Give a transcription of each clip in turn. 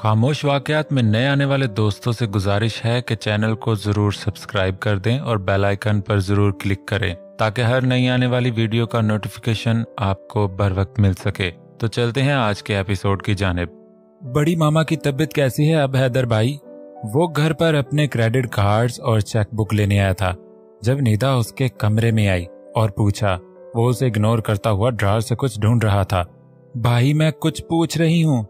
खामोश वाक़यात में नए आने वाले दोस्तों से गुजारिश है कि चैनल को ज़रूर सब्सक्राइब कर दें और बेल आइकन पर ज़रूर क्लिक करें ताकि हर नई आने वाली वीडियो का नोटिफिकेशन आपको बर वक्त मिल सके। तो चलते हैं आज के एपिसोड की जानिब। बड़ी मामा की तबीयत कैसी है अब हैदर भाई? वो घर पर अपने क्रेडिट कार्ड्स और चेकबुक लेने आया था जब नीदा उसके कमरे में आई और पूछा। वो उसे इग्नोर करता हुआ ड्रार से कुछ ढूंढ रहा था। भाई मैं कुछ पूछ रही हूँ,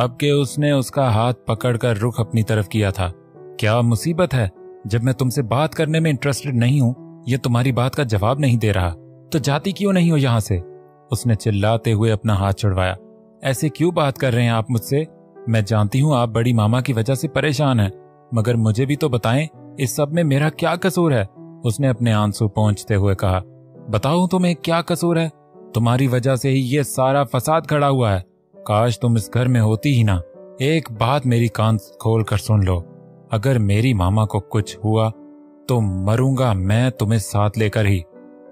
अब के उसने उसका हाथ पकड़कर रुख अपनी तरफ किया था। क्या मुसीबत है? जब मैं तुमसे बात करने में इंटरेस्टेड नहीं हूँ ये तुम्हारी बात का जवाब नहीं दे रहा, तो जाती क्यों नहीं हो यहाँ से? उसने चिल्लाते हुए अपना हाथ छुड़वाया। ऐसे क्यों बात कर रहे हैं आप मुझसे? मैं जानती हूँ आप बड़ी मामा की वजह से परेशान हैं, मगर मुझे भी तो बताएं इस सब में मेरा क्या कसूर है? उसने अपने आंसू पोंछते हुए कहा। बताओ तुम्हें क्या कसूर है? तुम्हारी वजह से ही ये सारा फसाद खड़ा हुआ है। काश तुम इस घर में होती ही ना। एक बात मेरी कान खोल कर सुन लो, अगर मेरी मामा को कुछ हुआ तो मरूंगा मैं तुम्हें साथ लेकर ही।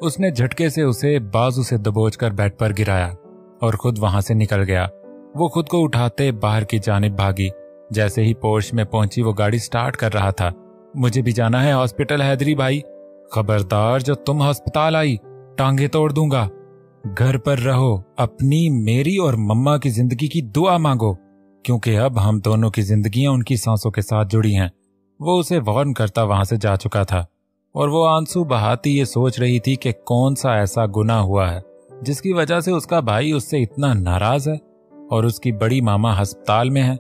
उसने झटके से उसे बाजू से दबोचकर बेड पर गिराया और खुद वहां से निकल गया। वो खुद को उठाते बाहर की जानिब भागी। जैसे ही पोर्श में पहुंची वो गाड़ी स्टार्ट कर रहा था। मुझे भी जाना है हॉस्पिटल हैदरी भाई। खबरदार जो तुम हॉस्पिटल आई, टांगे तोड़ दूंगा। घर पर रहो, अपनी मेरी और मम्मा की जिंदगी की दुआ मांगो क्योंकि अब हम दोनों की जिंदगियां उनकी सांसों के साथ जुड़ी हैं। वो उसे वार्न करता वहां से जा चुका था और वो आंसू बहाती ये सोच रही थी कि कौन सा ऐसा गुनाह हुआ है जिसकी वजह से उसका भाई उससे इतना नाराज है और उसकी बड़ी मामा हस्पताल में है।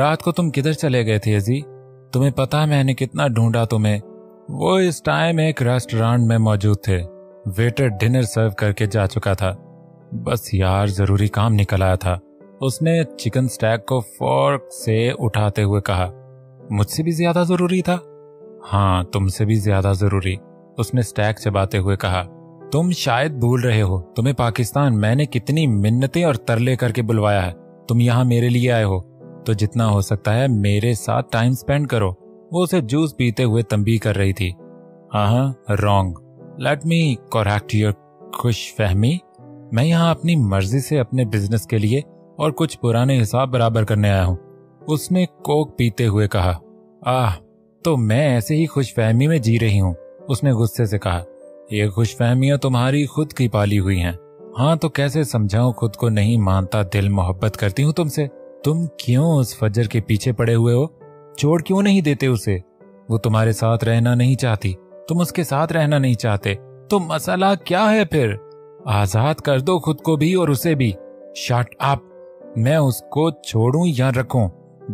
रात को तुम किधर चले गए थे अजी? तुम्हें पता मैंने कितना ढूंढा तुम्हें। वो इस टाइम एक रेस्टोरेंट में मौजूद थे। वेटर डिनर सर्व करके जा चुका था। बस यार जरूरी काम निकल आया था। उसने चिकन स्टैक को फोर्क से उठाते हुए कहा। मुझसे भी ज्यादा जरूरी था? हाँ तुमसे भी ज्यादा जरूरी, उसने स्टैक चबाते हुए कहा। तुम शायद भूल रहे हो तुम्हें पाकिस्तान मैंने कितनी मिन्नतें और तरले करके बुलवाया है। तुम यहाँ मेरे लिए आए हो तो जितना हो सकता है मेरे साथ टाइम स्पेंड करो। वो उसे जूस पीते हुए तंबीह कर रही थी। हाँ wrong, let me correct your खुश फहमी। मैं यहाँ अपनी मर्जी से अपने बिजनेस के लिए और कुछ पुराने हिसाब बराबर करने आया हूँ, उसने कोक पीते हुए कहा। आह तो मैं ऐसे ही खुशफहमी में जी रही हूँ, उसने गुस्से से कहा। ये खुशफहमियाँ तुम्हारी खुद की पाली हुई हैं। हाँ तो कैसे समझाऊँ, खुद को नहीं मानता, दिल मोहब्बत करती हूँ तुमसे। तुम क्यों उस फजर के पीछे पड़े हुए हो? छोड़ क्यों नहीं देते उसे? वो तुम्हारे साथ रहना नहीं चाहती, तुम उसके साथ रहना नहीं चाहते, तो मसला क्या है फिर? आजाद कर दो खुद को भी और उसे भी। शट अप, मैं उसको छोड़ूं या रखूं?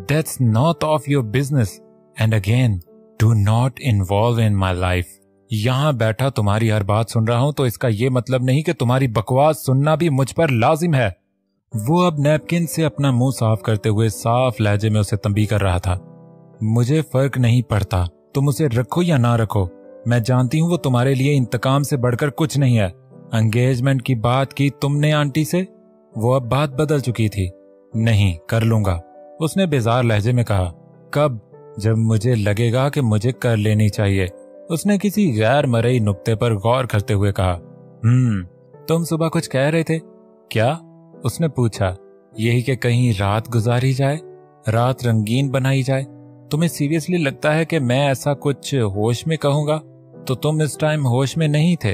That's not of your business and again do not involve in my life. यहाँ बैठा तुम्हारी हर बात सुन रहा हूं तो इसका ये मतलब नहीं कि तुम्हारी बकवास सुनना भी मुझ पर लाजिम है। वो अब नैपकिन से अपना मुंह साफ करते हुए साफ लहजे में उसे तंबीह कर रहा था। मुझे फर्क नहीं पड़ता तुम उसे रखो या ना रखो। मैं जानती हूँ वो तुम्हारे लिए इंतकाम से बढ़कर कुछ नहीं है। एंगेजमेंट की बात की तुमने आंटी से, वो अब बात बदल चुकी थी। नहीं कर लूंगा, उसने बेजार लहजे में कहा। कब? जब मुझे लगेगा कि मुझे कर लेनी चाहिए, उसने किसी गैर मरई नुक्ते पर गौर करते हुए कहा। तुम सुबह कुछ कह रहे थे क्या? उसने पूछा। यही कि कहीं रात गुजारी जाए, रात रंगीन बनाई जाए। तुम्हें सीरियसली लगता है कि मैं ऐसा कुछ होश में कहूंगा? तो तुम इस टाइम होश में नहीं थे,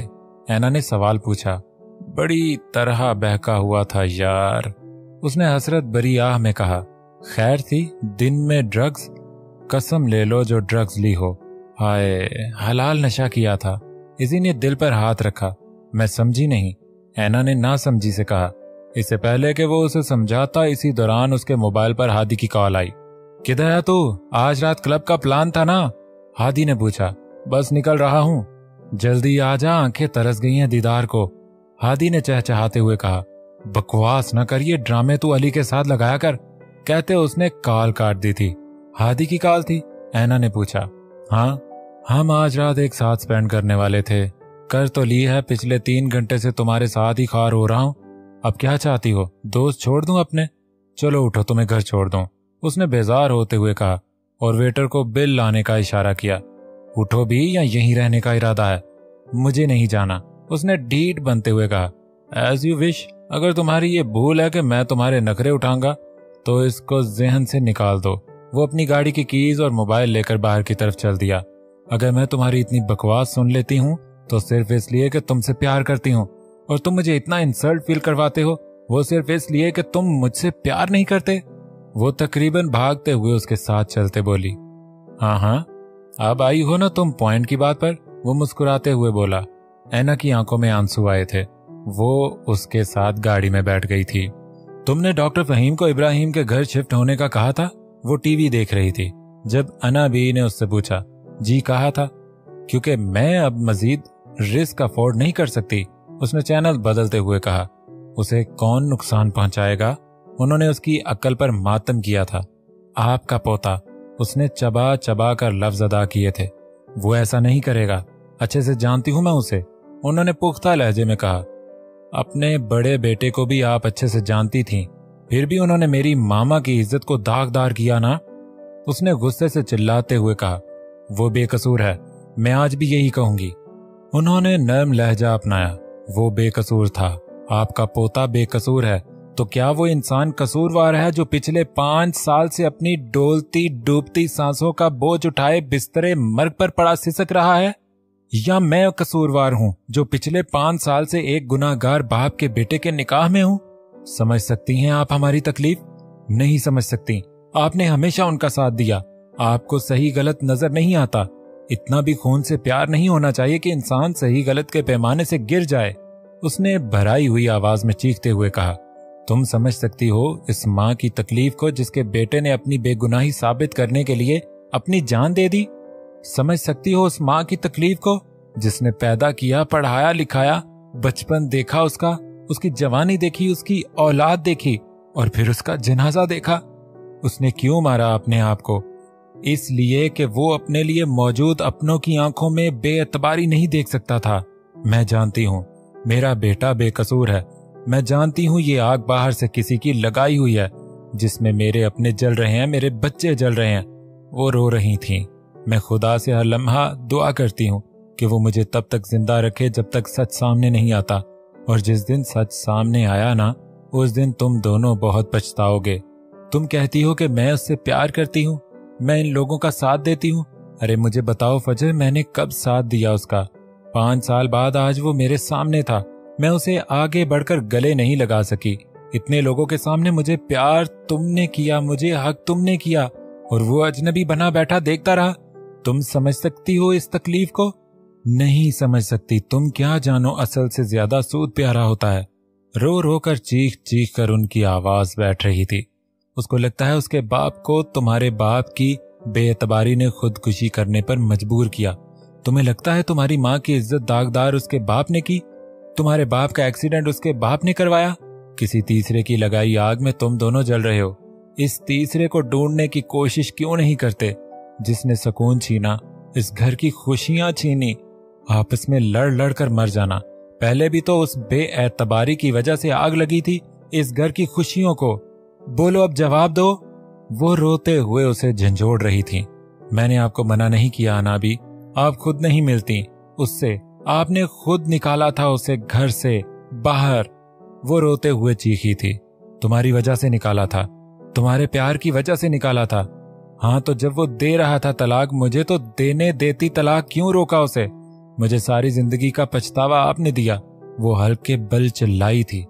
ऐना ने सवाल पूछा। बड़ी तरह बहका हुआ था यार, उसने हसरत भरी आह में कहा। खैर थी दिन में ड्रग्स, कसम ले लो जो ड्रग्स ली हो। हाय हलाल नशा किया था, इसी ने दिल पर हाथ रखा। मैं समझी नहीं, ऐना ने ना समझी से कहा। इससे पहले कि वो उसे समझाता इसी दौरान उसके मोबाइल पर हादी की कॉल आई। किधर है तू? आज रात क्लब का प्लान था ना, हादी ने पूछा। बस निकल रहा हूँ, जल्दी आ जा, आंखें तरस गई हैं दीदार को, हादी ने चहचहाते हुए कहा। बकवास न करिए, ड्रामे तू अली के साथ लगाया कर, कहते उसने कॉल काट दी थी। हादी की कॉल थी, ऐना ने पूछा। हाँ हम आज रात एक साथ स्पेंड करने वाले थे, कर तो ली है, पिछले 3 घंटे से तुम्हारे साथ ही खार हो रहा हूँ। अब क्या चाहती हो, दोस्त छोड़ दूं अपने? चलो उठो तुम्हें घर छोड़ दूं, उसने बेजार होते हुए कहा और वेटर को बिल लाने का इशारा किया। उठो भी या यहीं रहने का इरादा है? मुझे नहीं जाना, उसने डीट बनते हुए कहा। एज यू विश, अगर तुम्हारी ये भूल है कि मैं तुम्हारे नखरे उठाऊंगा तो इसको जहन से निकाल दो। वो अपनी गाड़ी की कीज और मोबाइल लेकर बाहर की तरफ चल दिया। अगर मैं तुम्हारी इतनी बकवास सुन लेती हूँ तो सिर्फ इसलिए कि तुमसे प्यार करती हूँ, और तुम मुझे इतना इंसल्ट फील करवाते हो वो सिर्फ इसलिए कि तुम मुझसे प्यार नहीं करते। वो तकरीबन भागते हुए उसके साथ चलते बोली, हाँ हाँ अब आई हो ना तुम पॉइंट की बात पर, वो मुस्कुराते हुए बोला। ऐना की आंखों में आंसू आए थे। वो उसके साथ गाड़ी में बैठ गई थी। तुमने डॉक्टर फहीम को इब्राहिम के घर शिफ्ट होने का कहा था। वो टीवी देख रही थी जब अना बी ने उससे पूछा। जी कहा था, क्योंकि मैं अब मजीद रिस्क अफोर्ड नहीं कर सकती, उसने चैनल बदलते हुए कहा। उसे कौन नुकसान पहुंचाएगा। उन्होंने उसकी अक्ल पर मातम किया था। आपका पोता, उसने चबा चबा कर लफ्ज अदा किए थे। वो ऐसा नहीं करेगा, अच्छे से जानती हूं मैं उसे, उन्होंने पुख्ता लहजे में कहा। अपने बड़े बेटे को भी आप अच्छे से जानती थीं, फिर भी उन्होंने मेरी मामा की इज्जत को दागदार किया ना, उसने गुस्से से चिल्लाते हुए कहा। वो बेकसूर है, मैं आज भी यही कहूंगी, उन्होंने नर्म लहजा अपनाया। वो बेकसूर था, आपका पोता बेकसूर है। तो क्या वो इंसान कसूरवार है जो पिछले 5 साल से अपनी डोलती डूबती सांसों का बोझ उठाए बिस्तरे मर्ग पर पड़ा सिसक रहा है, या मैं कसूरवार हूँ जो पिछले 5 साल से एक गुनाहगार बाप के बेटे के निकाह में हूँ। समझ सकती हैं आप हमारी तकलीफ? नहीं समझ सकती। आपने हमेशा उनका साथ दिया, आपको सही गलत नजर नहीं आता। इतना भी खून से प्यार नहीं होना चाहिए कि इंसान सही गलत के पैमाने से गिर जाए, उसने भराई हुई आवाज में चीखते हुए कहा। तुम समझ सकती हो इस माँ की तकलीफ को जिसके बेटे ने अपनी बेगुनाही साबित करने के लिए अपनी जान दे दी? समझ सकती हो उस माँ की तकलीफ को जिसने पैदा किया, पढ़ाया लिखाया, बचपन देखा उसका, उसकी जवानी देखी, उसकी औलाद देखी और फिर उसका जनाजा देखा। उसने क्यों मारा अपने आप को? इसलिए कि वो अपने लिए मौजूद अपनों की आंखों में बेअतबारी नहीं देख सकता था। मैं जानती हूँ मेरा बेटा बेकसूर है, मैं जानती हूँ ये आग बाहर से किसी की लगाई हुई है जिसमें मेरे अपने जल रहे हैं, मेरे बच्चे जल रहे हैं। वो रो रही थीं। मैं खुदा से हर लम्हा दुआ करती हूँ कि वो मुझे तब तक जिंदा रखे जब तक सच सामने नहीं आता, और जिस दिन सच सामने आया ना उस दिन तुम दोनों बहुत पछताओगे। तुम कहती हो कि मैं उससे प्यार करती हूँ, मैं इन लोगों का साथ देती हूँ। अरे मुझे बताओ फजर, मैंने कब साथ दिया उसका? 5 साल बाद आज वो मेरे सामने था, मैं उसे आगे बढ़कर गले नहीं लगा सकी। इतने लोगों के सामने मुझे प्यार तुमने किया, मुझे हक तुमने किया, और वो अजनबी बना बैठा देखता रहा। तुम समझ सकती हो इस तकलीफ को? नहीं समझ सकती। तुम क्या जानो असल से ज्यादा सूद प्यारा होता है। रो रो कर चीख चीख कर उनकी आवाज बैठ रही थी। उसको लगता है उसके बाप को तुम्हारे बाप की बेएतबारी ने खुदकुशी करने पर मजबूर किया। तुम्हें लगता है तुम्हारी माँ की इज्जत दागदार उसके बाप ने की? तुम्हारे बाप का एक्सीडेंट उसके बाप ने करवाया? किसी तीसरे की लगाई आग में तुम दोनों जल रहे हो। इस तीसरे को ढूंढने की कोशिश क्यों नहीं करते जिसने सुकून छीना, इस घर की खुशियां छीनी? आपस में लड़ लड़ कर मर जाना। पहले भी तो उस बेएतबारी की वजह से आग लगी थी इस घर की खुशियों को। बोलो अब जवाब दो। वो रोते हुए उसे झंझोड़ रही थी। मैंने आपको मना नहीं किया अनाबी, आप खुद नहीं मिलती उससे, आपने खुद निकाला था उसे घर से बाहर। वो रोते हुए चीखी थी। तुम्हारी वजह से निकाला था, तुम्हारे प्यार की वजह से निकाला था। हाँ तो जब वो दे रहा था तलाक, मुझे तो देने देती तलाक, क्यों रोका उसे? मुझे सारी जिंदगी का पछतावा आपने दिया। वो हल्के बल चिल्लाई थी।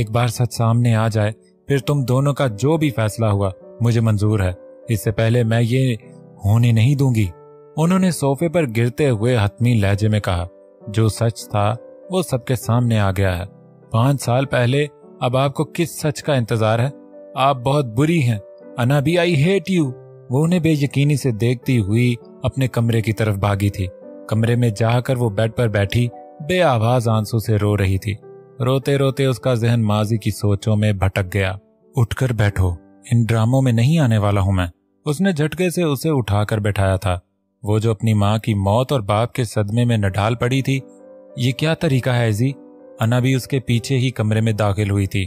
एक बार सच सामने आ जाए फिर तुम दोनों का जो भी फैसला हुआ मुझे मंजूर है। इससे पहले मैं ये होने नहीं दूंगी, उन्होंने सोफे पर गिरते हुए हतमी लहजे में कहा। जो सच था वो सबके सामने आ गया है 5 साल पहले। अब आपको किस सच का इंतजार है? आप बहुत बुरी हैं अनाबी, आई हेट यू। वो उन्हें बेयकीनी से देखती हुई अपने कमरे की तरफ भागी थी। कमरे में जाकर वो बेड पर बैठी बेआवाज आंसू से रो रही थी। रोते रोते उसका जहन माजी की सोचों में भटक गया। उठकर बैठो, इन ड्रामों में नहीं आने वाला हूं मैं, उसने झटके से उसे उठाकर बैठाया था। वो जो अपनी माँ की मौत और बाप के सदमे में नढाल पड़ी थी, ये क्या तरीका है जी? अनाबी उसके पीछे ही कमरे में दाखिल हुई थी।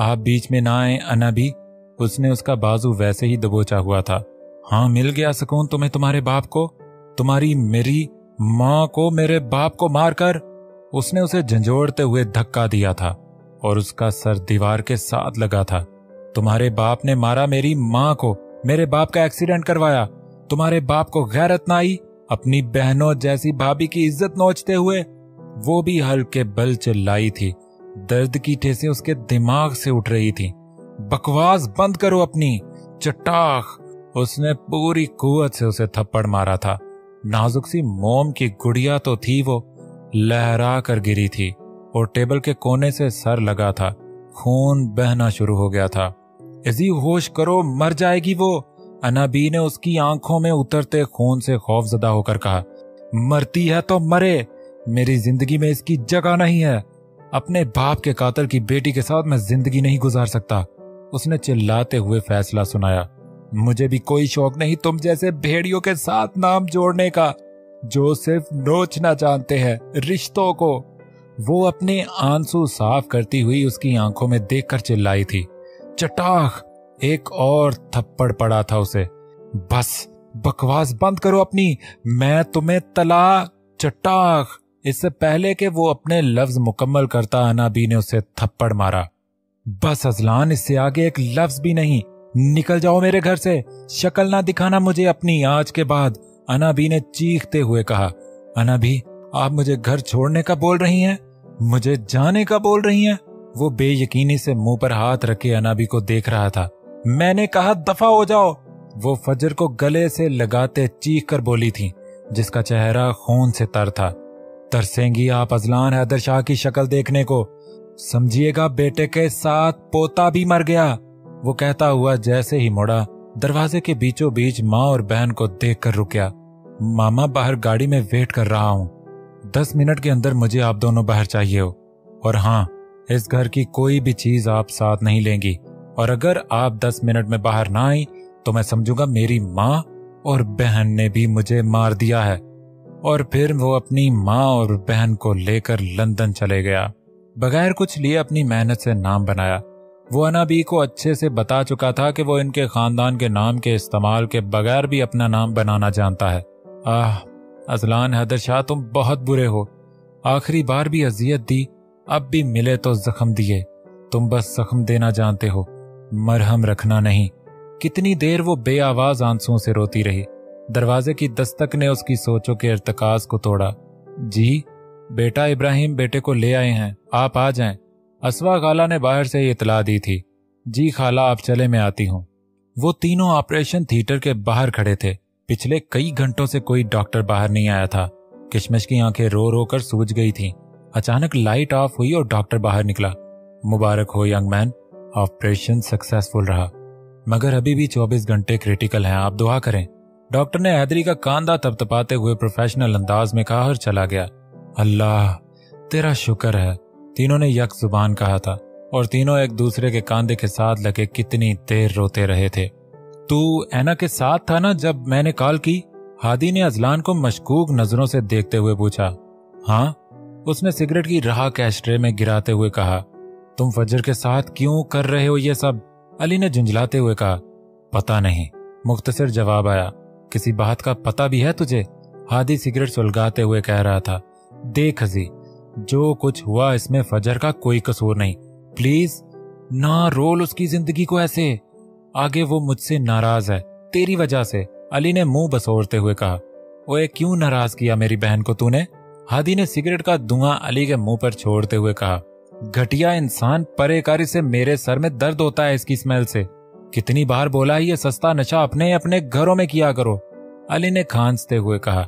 आप बीच में ना आए अनाबी, उसने उसका बाजू वैसे ही दबोचा हुआ था। हाँ मिल गया सुकून तुम्हें तुम्हारे बाप को, तुम्हारी मेरी माँ को, मेरे बाप को मारकर, उसने उसे झंझोड़ते हुए धक्का दिया था और उसका सर दीवार के साथ लगा था। तुम्हारे बाप ने मारा मेरी माँ को, मेरे बाप का एक्सीडेंट करवाया, तुम्हारे बाप को गैरत ना आई अपनी बहनों जैसी भाभी की इज्जत नोचते हुए। वो भी हल्के बल चिल्लाई थी, दर्द की ठेसें उसके दिमाग से उठ रही थी। बकवास बंद करो अपनी, चटाख। उसने पूरी कुवत से उसे थप्पड़ मारा था। नाजुक सी मोम की गुड़िया तो थी वो, लहरा कर गिरी थी और टेबल के कोने से सर लगा था। खून बहना शुरू हो गया था। इजी होश करो, मर जाएगी वो। अनाबी ने उसकी आंखों में उतरते खून से खौफजदा होकर कहा, मरती है तो मरे, मेरी जिंदगी में इसकी जगह नहीं है। अपने बाप के कातिल की बेटी के साथ मैं जिंदगी नहीं गुजार सकता। उसने चिल्लाते हुए फैसला सुनाया, मुझे भी कोई शौक नहीं तुम जैसे भेड़ियों के साथ नाम जोड़ने का, जो सिर्फ नोचना जानते हैं रिश्तों को। वो अपने आंसू साफ करती हुई उसकी आंखों में देखकर चिल्लाई थी, चटाख। एक और थप्पड़ पड़ा था उसे। बस बकवास बंद करो अपनी, मैं तुम्हें तला, चटाख। इससे पहले कि वो अपने लफ्ज मुकम्मल करता, अनाबी ने उसे थप्पड़ मारा। बस अजलान, इससे आगे एक लफ्ज भी नहीं, निकल जाओ मेरे घर से, शक्ल ना दिखाना मुझे अपनी आज के बाद, अनाबी ने चीखते हुए कहा। अनाबी, आप मुझे घर छोड़ने का बोल रही हैं, मुझे जाने का बोल रही हैं। वो बेयकीनी से मुंह पर हाथ रखे अनाबी को देख रहा था। मैंने कहा दफा हो जाओ। वो फजर को गले से लगाते चीख कर बोली थी, जिसका चेहरा खून से तर था। तरसेंगी आप अजलान हैदर शाह की शक्ल देखने को, समझिएगा बेटे के साथ पोता भी मर गया। वो कहता हुआ जैसे ही मुड़ा, दरवाजे के बीचों बीच माँ और बहन को देखकर रुक गया। मामा, बाहर गाड़ी में वेट कर रहा हूँ, 10 मिनट के अंदर मुझे आप दोनों बाहर चाहिए हो। और हाँ, इस घर की कोई भी चीज आप साथ नहीं लेंगी, और अगर आप 10 मिनट में बाहर ना आई तो मैं समझूंगा मेरी माँ और बहन ने भी मुझे मार दिया है। और फिर वो अपनी माँ और बहन को लेकर लंदन चले गया। बगैर कुछ लिए अपनी मेहनत से नाम बनाया। वो अनाबी को अच्छे से बता चुका था कि वो इनके खानदान के नाम के इस्तेमाल के बगैर भी अपना नाम बनाना जानता है। आह अजलान हैदर शाह, तुम बहुत बुरे हो। आखिरी बार भी अजियत दी, अब भी मिले तो जख्म दिए। तुम बस जख्म देना जानते हो, मरहम रखना नहीं। कितनी देर वो बेआवाज आंसुओं से रोती रही। दरवाजे की दस्तक ने उसकी सोचों के इर्तकाज को तोड़ा। जी बेटा, इब्राहिम बेटे को ले आए हैं, आप आ जाएं। असवा खाला ने बाहर से ही इतला दी थी। जी खाला, आप चले, मैं आती हूँ। वो तीनों ऑपरेशन थिएटर के बाहर खड़े थे। पिछले कई घंटों से कोई डॉक्टर बाहर नहीं आया था। किशमिश की आंखें रो रो कर सूज गई थीं। अचानक लाइट ऑफ हुई और डॉक्टर बाहर निकला। मुबारक हो यंग मैन, ऑपरेशन सक्सेसफुल रहा, मगर अभी भी 24 घंटे क्रिटिकल हैं, आप दुआ करें। डॉक्टर ने हैदरी का कांधा थपथपाते हुए प्रोफेशनल अंदाज में कहा और चला गया। अल्लाह तेरा शुक्र है, तीनों ने यक जुबान कहा था, और तीनों एक दूसरे के कांधे के साथ लगे कितनी देर रोते रहे थे। तू ऐना के साथ था ना जब मैंने कॉल की? हादी ने अजलान को मशकूक नजरों से देखते हुए पूछा। हाँ, उसने सिगरेट की राह कैशट्रे में गिराते हुए कहा। तुम फजर के साथ क्यों कर रहे हो ये सब? अली ने झुंझलाते हुए कहा। पता नहीं, मुख्तसर जवाब आया। किसी बात का पता भी है तुझे? हादी सिगरेट सुलगाते हुए कह रहा था। देख हजी, जो कुछ हुआ इसमें फजर का कोई कसूर नहीं। प्लीज ना रोल उसकी जिंदगी को ऐसे, आगे वो मुझसे नाराज है तेरी वजह से, अली ने मुंह बसोरते हुए कहा। ओए, क्यों नाराज किया मेरी बहन को तूने? हादी ने सिगरेट का धुआं अली के मुंह पर छोड़ते हुए कहा। घटिया इंसान, परेकारी से मेरे सर में दर्द होता है इसकी स्मेल से। कितनी बार बोला है ये सस्ता नशा अपने अपने घरों में किया करो, अली ने खांसते हुए कहा।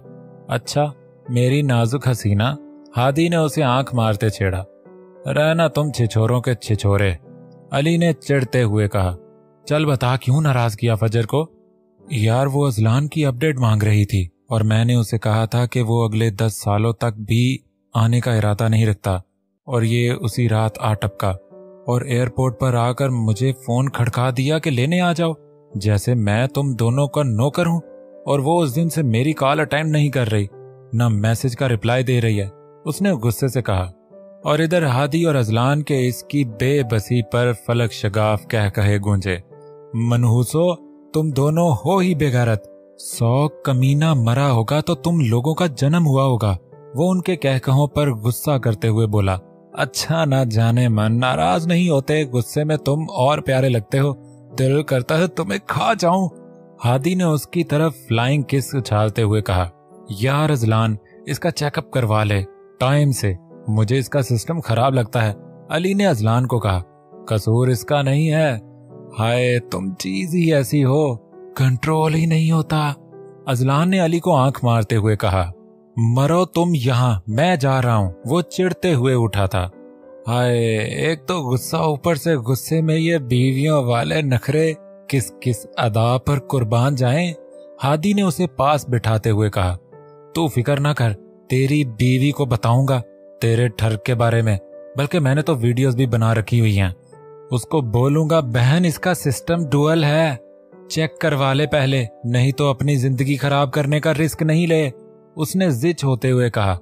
अच्छा मेरी नाजुक हसीना, हादी ने उसे आंख मारते छेड़ा। रहना तुम छिछोरों के छिछोरे, अली ने चिढ़ते हुए कहा। चल बता, क्यों नाराज किया फजर को? यार, वो अजलान की अपडेट मांग रही थी और मैंने उसे कहा था कि वो अगले 10 सालों तक भी आने का इरादा नहीं रखता, और ये उसी रात आ टपका और एयरपोर्ट पर आकर मुझे फोन खड़का दिया कि लेने आ जाओ, जैसे मैं तुम दोनों का नौकर हूं। और वो उस दिन से मेरी कॉल अटेंड नहीं कर रही, ना मैसेज का रिप्लाई दे रही है, उसने गुस्से से कहा। और इधर हादी और अजलान के इसकी बेबसी पर फलक शगाफ कह कहे गूंजे। मनहूसो, तुम दोनों हो ही बेगैरत। 100 कमीना मरा होगा तो तुम लोगों का जन्म हुआ होगा, वो उनके कहकहों पर गुस्सा करते हुए बोला। अच्छा ना जाने मन, नाराज नहीं होते, गुस्से में तुम और प्यारे लगते हो, दिल करता है तुम्हें खा जाऊं। हादी ने उसकी तरफ फ्लाइंग किस उछालते हुए कहा, यार अजलान इसका चेकअप करवा ले टाइम से, मुझे इसका सिस्टम खराब लगता है। अली ने अजलान को कहा, कसूर इसका नहीं है, हाय तुम चीज ही ऐसी हो, कंट्रोल ही नहीं होता। अजलान ने अली को आंख मारते हुए कहा, मरो तुम यहाँ, मैं जा रहा हूँ। वो चिढ़ते हुए उठा था, हाय एक तो गुस्सा, ऊपर से गुस्से में ये बीवियों वाले नखरे, किस किस अदा पर कुर्बान जाएं। हादी ने उसे पास बिठाते हुए कहा, तू फिक्र ना कर, तेरी बीवी को बताऊंगा तेरे ठरक के बारे में, बल्कि मैंने तो वीडियोस भी बना रखी हुई हैं। उसको बोलूंगा बहन इसका सिस्टम डुअल है, चेक करवा ले पहले, नहीं तो अपनी जिंदगी खराब करने का रिस्क नहीं ले। उसने जिच होते हुए कहा,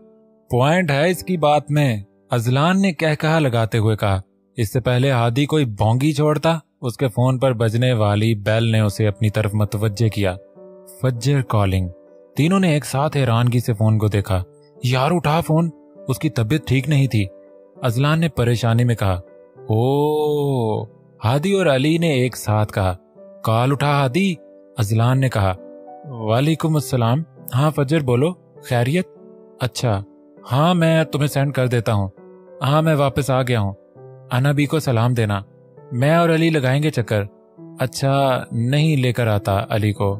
पॉइंट है इसकी बात में। अजलान ने कहकहा लगाते हुए कहा। इससे पहले हादी कोई भोंगी छोड़ता, उसके फोन पर बजने वाली बेल ने उसे अपनी तरफ मतवज्जे किया। फज्जर कॉलिंग। तीनों ने एक साथ हैरानगी से फोन को देखा। यार उठा फोन, उसकी तबीयत ठीक नहीं थी। अजलान ने परेशानी में कहा। ओ, हादी और अली ने एक साथ कहा। कॉल उठा हादी। अजलान ने कहा, वालेकुम अस्सलाम, हाँ फज्जर बोलो, खैरियत? अच्छा हाँ मैं तुम्हें सेंड कर देता हूँ, हाँ मैं वापस आ गया हूँ, अनाबी को सलाम देना, मैं और अली लगाएंगे चक्कर। अच्छा नहीं लेकर आता अली को,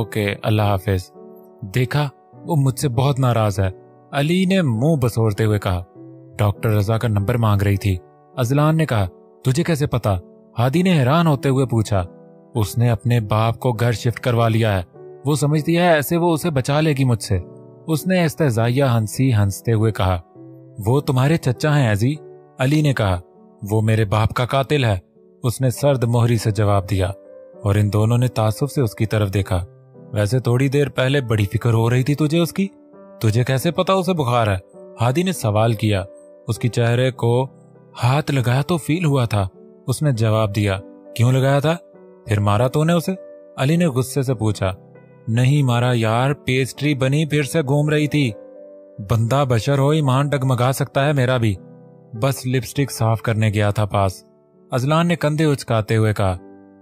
ओके अल्लाह हाफिज। देखा वो मुझसे बहुत नाराज है, अली ने मुंह बसोरते हुए कहा। डॉक्टर रजा का नंबर मांग रही थी। अजलान ने कहा, तुझे कैसे पता? हादी ने हैरान होते हुए पूछा। उसने अपने बाप को घर शिफ्ट करवा लिया है, वो समझती है ऐसे वो उसे बचा लेगी मुझसे। उसने इस्तहज़ाया हंसी हंसते हुए कहा। वो तुम्हारे चचा हैं अजी? अली ने कहा। वो मेरे बाप का कातिल है, उसने सर्द मोहरी से जवाब दिया, और इन दोनों ने तासुब से उसकी तरफ देखा। वैसे थोड़ी देर पहले बड़ी फिक्र हो रही थी तुझे उसकी, तुझे कैसे पता उसे बुखार है? हादी ने सवाल किया। उसके चेहरे को हाथ लगाया तो फील हुआ था, उसने जवाब दिया। क्यों लगाया था? फिर मारा तूने उसे? अली ने गुस्से से पूछा। नहीं मारा यार, पेस्ट्री बनी फिर से घूम रही थी। बंदा बशर हो, ईमान डगमगा सकता है मेरा भी। बस लिपस्टिक साफ करने गया था पास। अजलान ने कंधे उचकाते हुए कहा।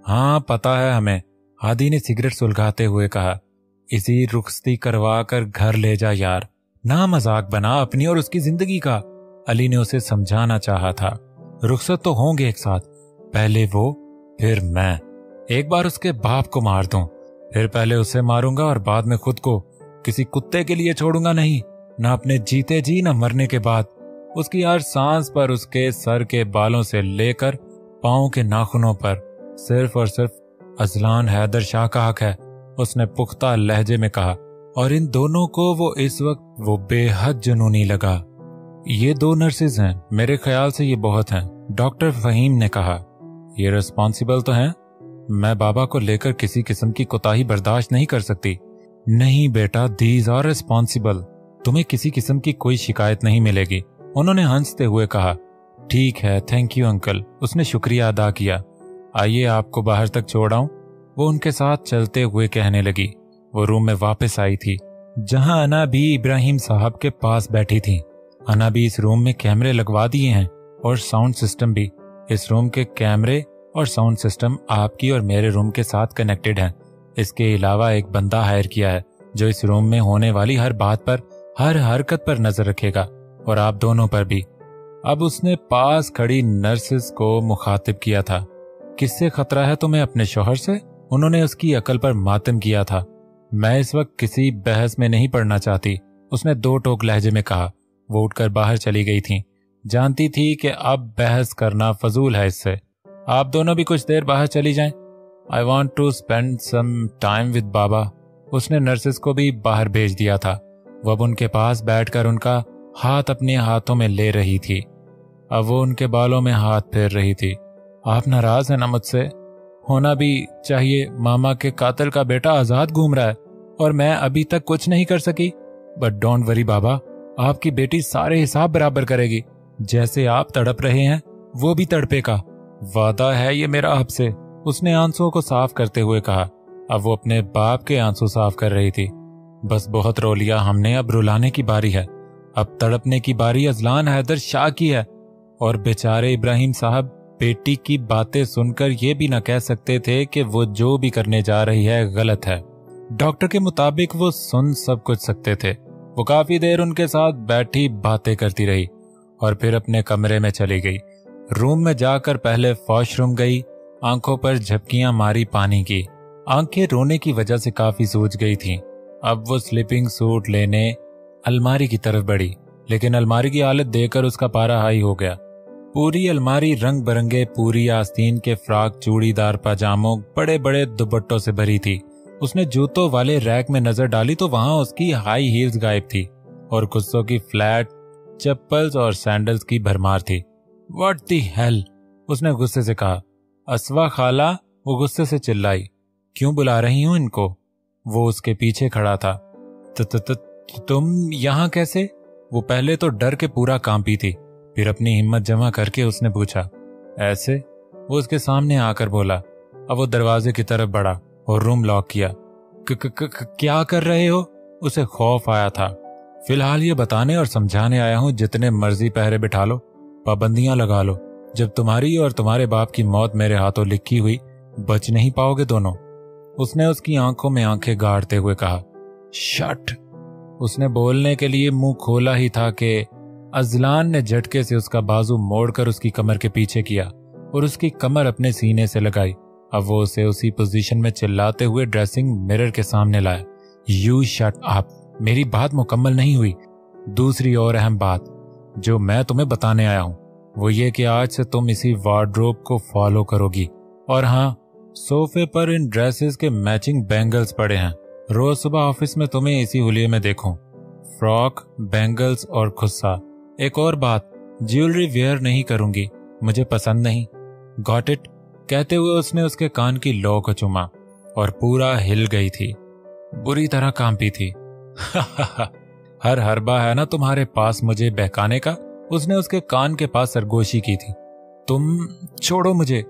हाँ पता है हमें, हादी ने सिगरेट सुलगाते हुए कहा। इसी रुखसती करवा कर घर ले जा यार, ना मजाक बना अपनी और उसकी जिंदगी का। अली ने उसे समझाना चाहा था। रुखसत तो होंगे एक साथ, पहले वो फिर मैं, एक बार उसके बाप को मार दूं, फिर पहले उसे मारूंगा और बाद में खुद को, किसी कुत्ते के लिए छोड़ूंगा नहीं, ना अपने जीते जी ना मरने के बाद। उसकी हर सांस पर, उसके सर के बालों से लेकर पांव के नाखूनों पर सिर्फ और सिर्फ अजलान हैदर शाह का हक है, उसने पुख्ता लहजे में कहा। और इन दोनों को वो इस वक्त वो बेहद जुनूनी लगा। ये दो नर्सेज हैं, मेरे ख्याल से ये बहुत हैं, डॉक्टर फहीम ने कहा। ये रिस्पॉन्सिबल तो हैं, मैं बाबा को लेकर किसी किस्म की कोताही बर्दाश्त नहीं कर सकती। नहीं बेटा, दीज आर रिस्पॉन्सिबल, तुम्हें किसी किस्म की कोई शिकायत नहीं मिलेगी, उन्होंने हंसते हुए कहा। ठीक है थैंक यू अंकल, उसने शुक्रिया अदा किया। आइए आपको बाहर तक छोड़ आऊं, वो उनके साथ चलते हुए कहने लगी। वो रूम में वापस आई थी, जहां अनाबी इब्राहिम साहब के पास बैठी थी। अनाबी इस रूम में कैमरे लगवा दिए हैं और साउंड सिस्टम भी। इस रूम के कैमरे और साउंड सिस्टम आपकी और मेरे रूम के साथ कनेक्टेड हैं। इसके अलावा एक बंदा हायर किया है जो इस रूम में होने वाली हर बात पर, हर हरकत पर नजर रखेगा, और आप दोनों पर भी। अब उसने पास खड़ी नर्सेस को मुखातिब किया था। किससे खतरा है तुम्हें अपने शोहर से? उन्होंने उसकी अकल पर मातम किया था। मैं इस वक्त किसी बहस में नहीं पड़ना चाहती, उसने दो टोक लहजे में कहा। वो उठकर बाहर चली गई थी, जानती थी कि अब बहस करना फजूल है। इससे आप दोनों भी कुछ देर बाहर चली जाएं। I want to spend some time with बाबा, उसने नर्सेस को भी बाहर भेज दिया था। वह अब उनके पास बैठकर उनका हाथ अपने हाथों में ले रही थी। अब वो उनके बालों में हाथ फेर रही थी। आप नाराज हैं ना मुझसे? होना भी चाहिए, मामा के कातिल का बेटा आजाद घूम रहा है और मैं अभी तक कुछ नहीं कर सकी। बट डोंट वरी बाबा, आपकी बेटी सारे हिसाब बराबर करेगी। जैसे आप तड़प रहे हैं वो भी तड़पेगा, वादा है ये मेरा आपसे, उसने आंसुओं को साफ करते हुए कहा। अब वो अपने बाप के आंसू साफ कर रही थी। बस बहुत रो लिया हमने, अब रुलाने की बारी है, अब तड़पने की बारी अजलान हैदर शाह की है। और बेचारे इब्राहिम साहब बेटी की बातें सुनकर ये भी न कह सकते थे कि वो जो भी करने जा रही है गलत है। डॉक्टर के मुताबिक वो सुन सब कुछ सकते थे। वो काफी देर उनके साथ बैठी बातें करती रही और फिर अपने कमरे में चली गई। रूम में जाकर पहले वॉशरूम गई, आंखों पर झपकियां मारी पानी की। आंखें रोने की वजह से काफी सूज गई थीं। अब वो स्लीपिंग सूट लेने अलमारी की तरफ बढ़ी, लेकिन अलमारी की हालत देखकर उसका पारा हाई हो गया। पूरी अलमारी रंग बिरंगे पूरी आस्तीन के फ्राक, चूड़ीदार पजामों, बड़े बड़े दुपट्टों से भरी थी। उसने जूतों वाले रैक में नजर डाली तो वहां उसकी हाई हील्स गायब थी और कुत्सों की फ्लैट चप्पल्स और सैंडल्स की भरमार थी। व्हाट द हेल, उसने गुस्से से कहा। असवा खाला, वो गुस्से से चिल्लाई, क्यों बुला रही हूं इनको? वो उसके पीछे खड़ा था। तुम यहां कैसे? वो पहले तो डर के पूरा कांपी थी, फिर अपनी हिम्मत जमा करके उसने पूछा, ऐसे? वो उसके सामने आकर बोला। अब वो दरवाजे की तरफ बढ़ा और रूम लॉक किया। क्या कर रहे हो? उसे खौफ आया था। फिलहाल ये बताने और समझाने आया हूं, जितने मर्जी पहरे बिठा लो, पाबंदियां लगा लो, जब तुम्हारी और तुम्हारे बाप की मौत मेरे हाथों लिखी हुई, बच नहीं पाओगे दोनों। उसने उसकी आंखों में आंखें गाड़ते हुए कहा। शट! उसने बोलने के लिए मुंह खोला ही था कि अजलान ने झटके से उसका बाजू मोड़कर उसकी कमर के पीछे किया और उसकी कमर अपने सीने से लगाई। अब वो उसे उसी पोजीशन में चिल्लाते हुए ड्रेसिंग मिरर के सामने लाया। यू शट अप, मेरी बात मुकम्मल नहीं हुई। दूसरी और अहम बात जो मैं तुम्हें बताने आया हूं वो ये कि आज से तुम इसी वार्डरोब को फॉलो करोगी। और हाँ, सोफे पर इन ड्रेसेस के मैचिंग बैंगल्स पड़े हैं। रोज सुबह ऑफिस में तुम्हें इसी हुलिये में देखूं, फ्रॉक, बैंगल्स और खुस्सा। एक और बात, ज्वेलरी वेयर नहीं करूंगी, मुझे पसंद नहीं। Got it? कहते हुए उसने उसके कान की लौ को चुमा और पूरा हिल गई थी, बुरी तरह कांपी थी। हर हरबा है ना तुम्हारे पास मुझे बहकाने का, उसने उसके कान के पास सरगोशी की थी। तुम छोड़ो, मुझे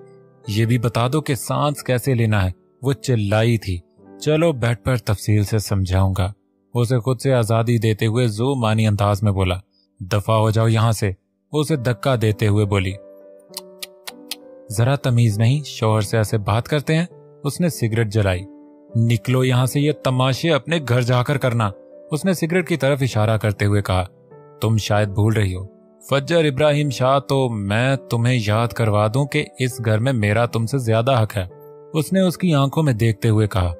ये भी बता दो कि सांस कैसे लेना है, वो चिल्लाई थी। चलो बेड पर तफसील से समझाऊंगा, उसे खुद से आजादी देते हुए जो मानी अंदाज में बोला। दफा हो जाओ यहां से, उसे धक्का देते हुए बोली। जरा तमीज नहीं, शोहर से ऐसे बात करते हैं? उसने सिगरेट जलाई। निकलो यहां से, ये तमाशे अपने घर जाकर करना, उसने सिगरेट की तरफ इशारा करते हुए कहा। तुम शायद भूल रही हो फज्जर इब्राहिम शाह, तो मैं तुम्हें याद करवा दूं कि इस घर में मेरा तुमसे ज्यादा हक है, उसने उसकी आंखों में देखते हुए कहा।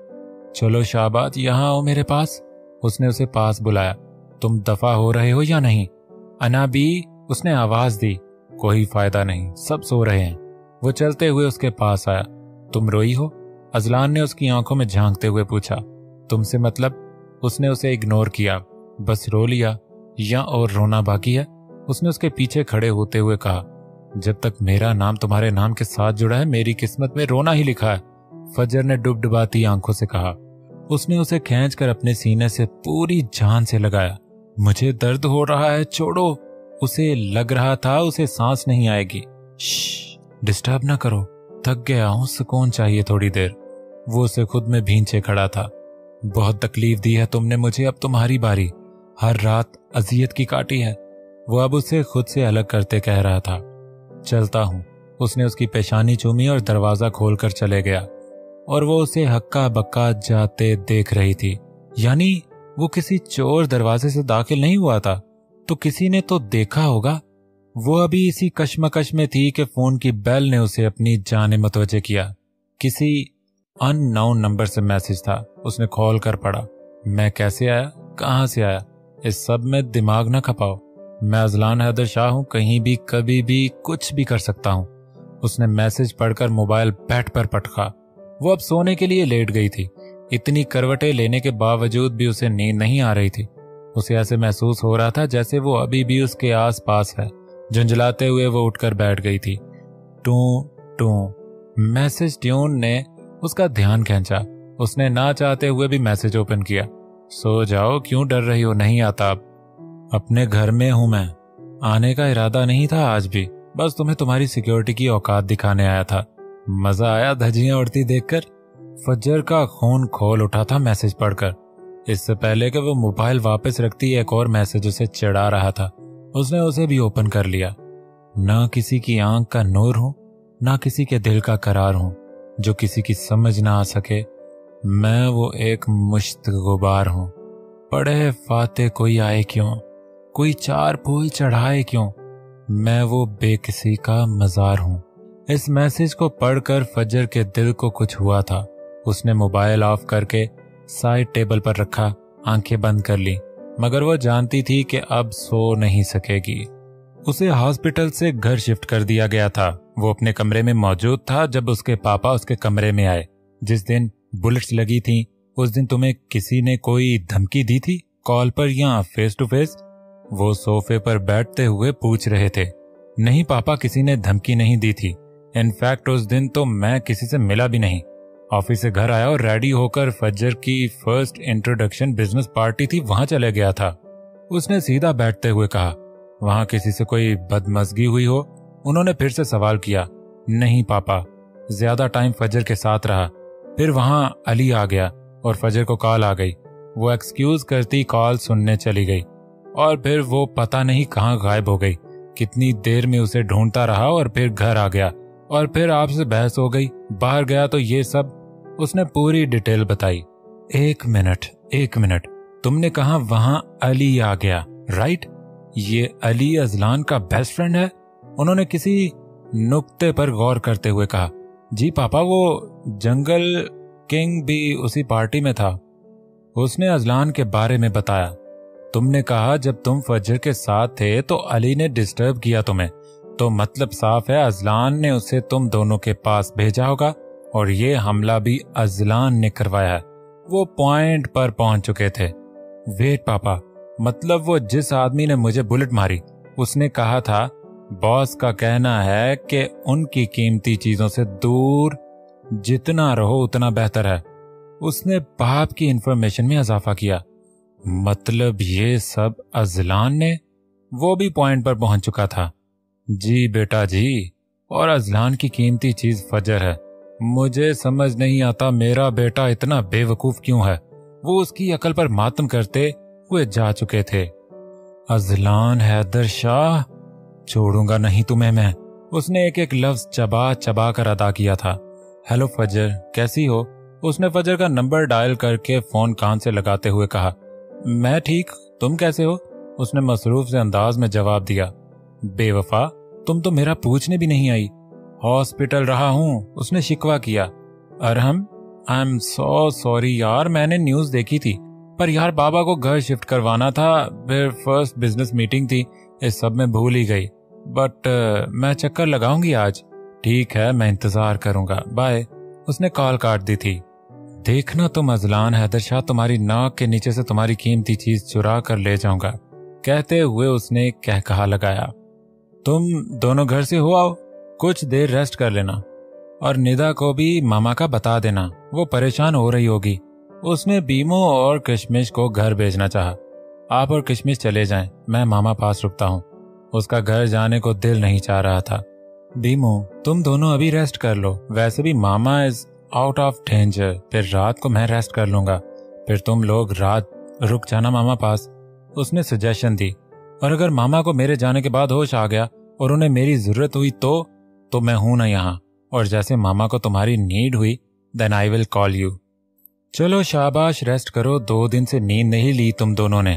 चलो शाबाद, यहां आओ मेरे पास, उसने उसे पास बुलाया। तुम दफा हो रहे हो या नहीं? अनाबी, उसने आवाज दी। कोई फायदा नहीं, सब सो रहे हैं। वो चलते हुए उसके पास आया। तुम रोई हो? अजलान ने उसकी आंखों में झांकते हुए पूछा। तुमसे मतलब? उसने उसे इग्नोर किया। बस रो लिया या और रोना बाकी है? उसने उसके पीछे खड़े होते हुए कहा। जब तक मेरा नाम तुम्हारे नाम के साथ जुड़ा है, मेरी किस्मत में रोना ही लिखा है, फजर ने डुबडुबाती आंखों से कहा। उसने उसे खींचकर अपने सीने से पूरी जान से लगाया। मुझे दर्द हो रहा है, छोड़ो। उसे लग रहा था उसे सांस नहीं आएगी। डिस्टर्ब ना करो, थक गया हूं, सुकून चाहिए थोड़ी देर। वो उसे खुद में भींचे खड़ा था। बहुत तकलीफ दी है तुमने मुझे, अब तुम्हारी बारी, हर रात अजियत की काटी है, वो अब उसे खुद से अलग करते कह रहा था। चलता हूं, उसने उसकी पेशानी चूमी और दरवाजा खोलकर चले गया। और वो उसे हक्का बक्का जाते देख रही थी। यानी वो किसी चोर दरवाजे से दाखिल नहीं हुआ था, तो किसी ने तो देखा होगा। वो अभी इसी कशमकश में थी कि फोन की बेल ने उसे अपनी जाने मतवजे किया। किसी अननोन नंबर से मैसेज था, उसने खोल कर पढ़ा। मैं कैसे आया, कहां से आया, इस सब में दिमाग ना खपाओ, मैं अजलान हैदर शाह हूं, कहीं भी कभी भी कुछ भी कर सकता हूं। उसने मैसेज पढ़कर मोबाइल बेड पर पटका। वो अब सोने के लिए लेट गई थी। इतनी करवटें लेने के बावजूद भी उसे नींद नहीं आ रही थी। उसे ऐसे महसूस हो रहा था जैसे वो अभी भी उसके आस पास है। झुंझलाते हुए वो उठकर बैठ गई थी। टू टू मैसेज ट्यून ने उसका ध्यान खींचा। उसने ना चाहते हुए भी मैसेज ओपन किया। सो जाओ, क्यों डर रही हो, नहीं आता, अब अपने घर में हूं मैं, आने का इरादा नहीं था आज भी, बस तुम्हें तुम्हारी सिक्योरिटी की औकात दिखाने आया था। मजा आया धज्जियां उड़ती देखकर? फज्जर का खून खोल उठा था मैसेज पढ़कर। इससे पहले कि वो मोबाइल वापस रखती, एक और मैसेज उसे चिढ़ा रहा था। उसने उसे भी ओपन कर लिया। ना किसी की आंख का नूर हूं, ना किसी के दिल का करार हूं, जो किसी की समझ ना आ सके। मैं वो एक मुश्त गुबार हूं। पढ़े फाते कोई आए क्यों, कोई चार पोई चढ़ाए क्यों, मैं वो बेकिसी का मजार हूँ। इस मैसेज को पढ़कर फजर के दिल को कुछ हुआ था। उसने मोबाइल ऑफ करके साइड टेबल पर रखा, आंखें बंद कर ली, मगर वो जानती थी कि अब सो नहीं सकेगी। उसे हॉस्पिटल से घर शिफ्ट कर दिया गया था। वो अपने कमरे में मौजूद था जब उसके पापा उसके कमरे में आए। जिस दिन बुलेट्स लगी थी, उस दिन तुम्हें किसी ने कोई धमकी दी थी, कॉल पर या फेस टू फेस? वो सोफे पर बैठते हुए पूछ रहे थे। नहीं पापा, किसी ने धमकी नहीं दी थी। इनफैक्ट उस दिन तो मैं किसी से मिला भी नहीं। ऑफिस से घर आया और रेडी होकर फजर की फर्स्ट इंट्रोडक्शन बिजनेस पार्टी थी, वहां चले गया था। उसने सीधा बैठते हुए कहा, वहां किसी से कोई बदमजगी हुई हो? उन्होंने फिर से सवाल किया। नहीं पापा। ज्यादा टाइम फजर के साथ रहा। फिर वहां अली आ गया और फजर को कॉल आ गई। वो एक्सक्यूज करती कॉल सुनने चली गई और फिर वो पता नहीं कहाँ गायब हो गई। कितनी देर में उसे ढूंढता रहा और फिर घर आ गया और फिर आपसे बहस हो गई। बाहर गया तो ये सब। उसने पूरी डिटेल बताई। एक मिनट, तुमने कहा वहाँ अली आ गया, राइट? ये अली अजलान का बेस्ट फ्रेंड है? उन्होंने किसी नुक्ते पर गौर करते हुए कहा। जी पापा, वो जंगल किंग भी उसी पार्टी में था। उसने अजलान के बारे में बताया। तुमने कहा जब तुम फजर के साथ थे तो अली ने डिस्टर्ब किया तुम्हें, तो मतलब साफ है अजलान ने उसे तुम दोनों के पास भेजा होगा और ये हमला भी अजलान ने करवाया है। वो पॉइंट पर पहुंच चुके थे। वेट पापा, मतलब वो जिस आदमी ने मुझे बुलेट मारी, उसने कहा था बॉस का कहना है कि उनकी कीमती चीजों से दूर जितना रहो उतना बेहतर है। उसने बाप की इंफॉर्मेशन में इजाफा किया। मतलब ये सब अजलान ने? वो भी पॉइंट पर पहुंच चुका था। जी बेटा जी, और अजलान की कीमती चीज फजर है। मुझे समझ नहीं आता मेरा बेटा इतना बेवकूफ क्यों है। वो उसकी अकल पर मातम करते हुए जा चुके थे। अजलान हैदर शाह, छोड़ूंगा नहीं तुम्हें मैं। उसने एक एक लफ्ज चबा चबा कर अदा किया था। हेलो फजर, कैसी हो? उसने फजर का नंबर डायल करके फोन कान से लगाते हुए कहा। मैं ठीक, तुम कैसे हो? उसने मसरूफ से अंदाज में जवाब दिया। बेवफा, तुम तो मेरा पूछने भी नहीं आई। हॉस्पिटल रहा हूँ, उसने शिकवा किया। Arham, I am so sorry यार, मैंने न्यूज देखी थी, पर यार बाबा को घर शिफ्ट करवाना था, फिर फर्स्ट बिजनेस मीटिंग थी, इस सब में भूल ही गई। बट मैं चक्कर लगाऊंगी आज। ठीक है, मैं इंतजार करूंगा, बाय। उसने कॉल काट दी थी। देखना तुम अजलान हैदर शाह, तुम्हारी नाक के नीचे से तुम्हारी कीमती चीज चुरा कर ले जाऊंगा, कहते हुए उसने कहकहा लगाया। तुम दोनों घर से हो आओ, कुछ देर रेस्ट कर लेना, और निदा को भी मामा का बता देना, वो परेशान हो रही होगी। उसने बीमो और किशमिश को घर भेजना चाहा। आप और किशमिश चले जाएं, मैं मामा पास रुकता हूँ। उसका घर जाने को दिल नहीं चाह रहा था। बीमो, तुम दोनों अभी रेस्ट कर लो, वैसे भी मामा इज आउट ऑफ डेंजर, फिर रात को मैं रेस्ट कर लूंगा, फिर तुम लोग रात रुक जाना मामा पास। उसने सजेशन दी। और अगर मामा को मेरे जाने के बाद होश आ गया और उन्हें मेरी जरूरत हुई तो मैं हूं ना यहाँ, और जैसे मामा को तुम्हारी नीड हुई, then I will call you. चलो शाबाश, रेस्ट करो, 2 दिन से नींद नहीं ली तुम दोनों ने।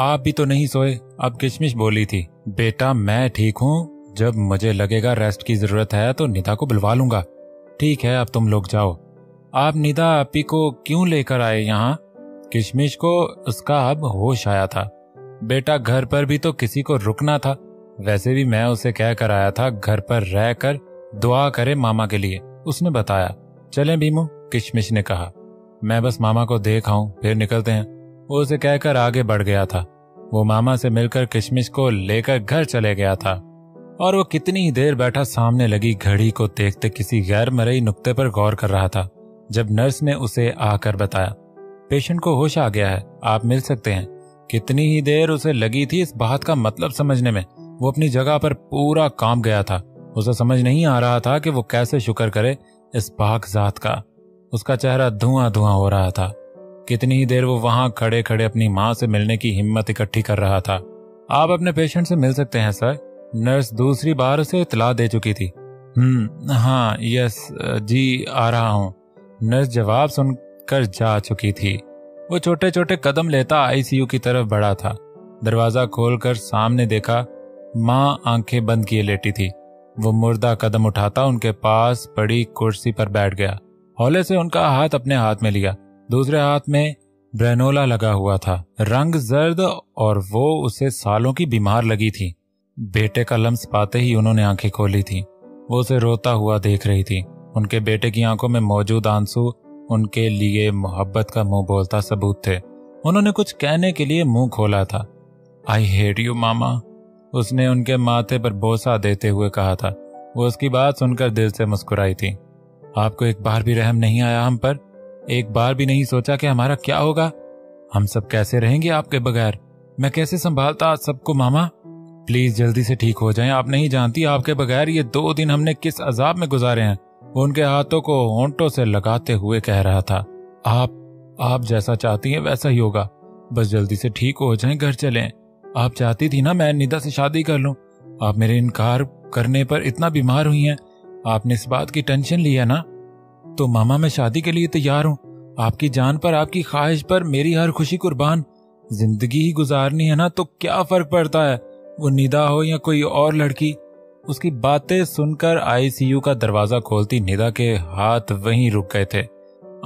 आप भी तो नहीं सोए? अब किशमिश बोली थी। बेटा मैं ठीक हूँ, जब मुझे लगेगा रेस्ट की जरूरत है तो निदा को बुलवा लूंगा। ठीक है, अब तुम लोग जाओ। आप निदा आपी को क्यों लेकर आए यहाँ? किशमिश को उसका अब होश आया था। बेटा घर पर भी तो किसी को रुकना था, वैसे भी मैं उसे कह कर आया था घर पर रह कर दुआ करे मामा के लिए, उसने बताया। चलें बीमू, किशमिश ने कहा, मैं बस मामा को देख आऊं फिर निकलते हैं, वो उसे कहकर आगे बढ़ गया था। वो मामा से मिलकर किशमिश को लेकर घर चले गया था। और वो कितनी ही देर बैठा सामने लगी घड़ी को देखते किसी गैर मरई नुक्ते पर गौर कर रहा था, जब नर्स ने उसे आकर बताया, पेशेंट को होश आ गया है, आप मिल सकते हैं। कितनी ही देर उसे लगी थी इस बात का मतलब समझने में। वो अपनी जगह पर पूरा काम गया था। उसे समझ नहीं आ रहा था कि वो कैसे शुक्र करे इस पाक जात का। उसका चेहरा धुआं धुआं हो रहा था। कितनी ही देर वो वहां खड़े खड़े अपनी माँ से मिलने की हिम्मत इकट्ठी कर रहा था। आप अपने पेशेंट से मिल सकते हैं सर, नर्स दूसरी बार उसे इतला दे चुकी थी। हाँ, यस जी, आ रहा हूँ। नर्स जवाब सुनकर जा चुकी थी। वो छोटे छोटे कदम लेता आईसीयू की तरफ बढ़ा था। दरवाजा खोलकर सामने देखा, माँ आंखें बंद किए लेटी थी। वो मुर्दा कदम उठाता उनके पास पड़ी कुर्सी पर बैठ गया। हौले से उनका हाथ अपने हाथ में लिया। दूसरे हाथ में ब्रेनोला लगा हुआ था, रंग जर्द, और वो उसे सालों की बीमार लगी थी। बेटे का लम्स पाते ही उन्होंने आंखें खोली थी। वो उसे रोता हुआ देख रही थी। उनके बेटे की आंखों में मौजूद आंसू उनके लिए मोहब्बत का मुंह बोलता सबूत थे। उन्होंने कुछ कहने के लिए मुंह खोला था। आई हेट यू मामा, उसने उनके माथे पर बोसा देते हुए कहा था। वो उसकी बात सुनकर दिल से मुस्कुराई थी। आपको एक बार भी रहम नहीं आया हम पर? एक बार भी नहीं सोचा कि हमारा क्या होगा? हम सब कैसे रहेंगे आपके बगैर? मैं कैसे संभालता आज सबको? मामा प्लीज जल्दी से ठीक हो जाएं। आप नहीं जानती आपके बगैर ये 2 दिन हमने किस अजाब में गुजारे हैं। वो उनके हाथों को होंठों से लगाते हुए कह रहा था। आप जैसा चाहती हैं वैसा ही होगा, बस जल्दी से ठीक हो जाएं, घर चलें। आप चाहती थी ना मैं निदा से शादी कर लूं। आप मेरे इनकार करने पर इतना बीमार हुई हैं। आपने इस बात की टेंशन ली है ना? तो मामा मैं शादी के लिए तैयार हूँ। आपकी जान पर, आपकी ख्वाहिश पर मेरी हर खुशी कुर्बान। जिंदगी ही गुजारनी है ना, तो क्या फर्क पड़ता है वो निदा हो या कोई और लड़की। उसकी बातें सुनकर आईसीयू का दरवाजा खोलती निदा के हाथ वहीं रुक गए थे।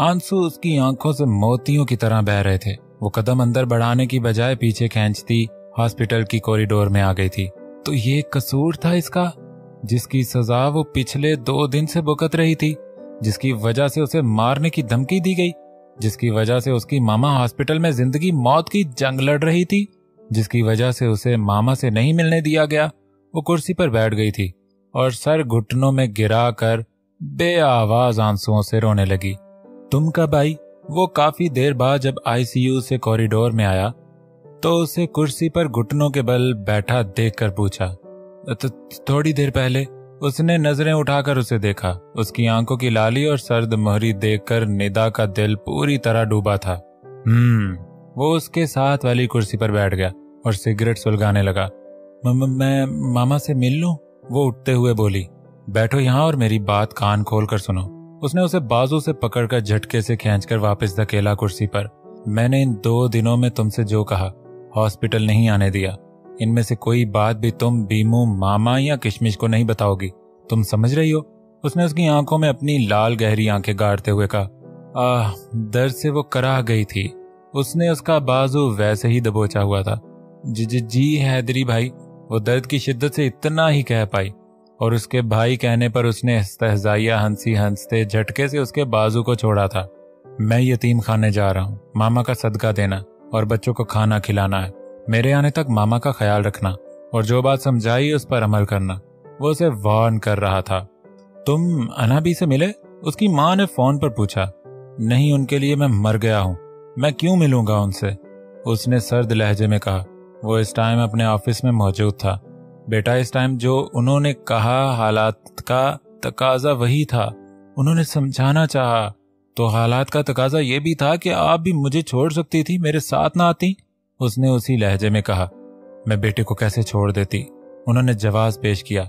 आंसू उसकी आंखों से मोतियों की तरह बह रहे थे। वो कदम अंदर बढ़ाने की बजाय पीछे खींचती हॉस्पिटल की कॉरिडोर में आ गई थी। तो ये कसूर था इसका, जिसकी सजा वो पिछले 2 दिन से भुगत रही थी, जिसकी वजह से उसे मारने की धमकी दी गई, जिसकी वजह से उसकी मामा हॉस्पिटल में जिंदगी मौत की जंग लड़ रही थी, जिसकी वजह से उसे मामा से नहीं मिलने दिया गया। वो कुर्सी पर बैठ गई थी और सर घुटनों में गिरा कर बेआवाज आंसुओं से रोने लगी। तुम कब आई? वो काफी देर बाद जब आईसीयू से कॉरिडोर में आया तो उसे कुर्सी पर घुटनों के बल बैठा देख कर पूछा। थोड़ी देर पहले। उसने नजरें उठाकर उसे देखा। उसकी आंखों की लाली और सर्द मोहरी देखकर निदा का दिल पूरी तरह डूबा था। वो उसके साथ वाली कुर्सी पर बैठ गया और सिगरेट सुलगाने लगा। मैं मामा से मिल लूं? वो उठते हुए बोली। बैठो यहाँ और मेरी बात कान खोल कर सुनो। उसने उसे बाजू से पकड़कर झटके से खींचकर वापस धकेला कुर्सी पर। मैंने इन 2 दिनों में तुमसे जो कहा, हॉस्पिटल नहीं आने दिया, इनमें से कोई बात भी तुम बीमू, मामा या किशमिश को नहीं बताओगी। तुम समझ रही हो? उसने उसकी आंखों में अपनी लाल गहरी आंखें गाड़ते हुए कहा। दर्द से वो कराह गई थी। उसने उसका बाजू वैसे ही दबोचा हुआ था। जी हैदरी भाई, वो दर्द की शिद्दत से इतना ही कह पाई। और उसके भाई कहने पर उसने इस्तहज़ाइया हंसी हंसते झटके से उसके बाजू को छोड़ा था। मैं यतीम खाने जा रहा हूँ, मामा का सदका देना और बच्चों को खाना खिलाना है। मेरे आने तक मामा का ख्याल रखना और जो बात समझाई उस पर अमल करना। वो उसे वार्न कर रहा था। तुम अनाबी से मिले? उसकी माँ ने फोन पर पूछा। नहीं, उनके लिए मैं मर गया हूँ, मैं क्यों मिलूंगा उनसे? उसने सर्द लहजे में कहा। वो इस टाइम अपने ऑफिस में मौजूद था। बेटा, इस टाइम जो उन्होंने कहा हालात का तकाजा वही था। उन्होंने समझाना चाहा तो हालात का तकाजा ये भी था कि आप भी मुझे छोड़ सकती थी, मेरे साथ ना आती। उसने उसी लहजे में कहा। मैं बेटे को कैसे छोड़ देती? उन्होंने जवाब पेश किया।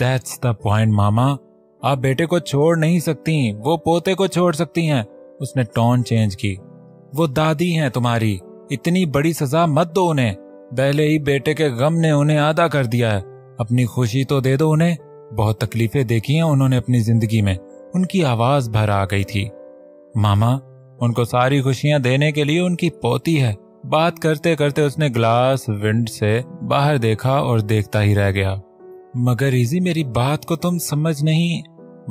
दैट्स द पॉइंट मामा, आप बेटे को छोड़ नहीं सकती, वो पोते को छोड़ सकती हैं। उसने टोन चेंज की। वो दादी हैं तुम्हारी, इतनी बड़ी सजा मत दो उन्हें। पहले ही बेटे के गम ने उन्हें आधा कर दिया है, अपनी खुशी तो दे दो उन्हें। बहुत तकलीफें देखी हैं उन्होंने अपनी जिंदगी में। उनकी आवाज भर आ गई थी। मामा, उनको सारी खुशियां देने के लिए उनकी पोती है। बात करते करते उसने ग्लास विंड से बाहर देखा और देखता ही रह गया। मगर इजी, मेरी बात को तुम समझ नहीं।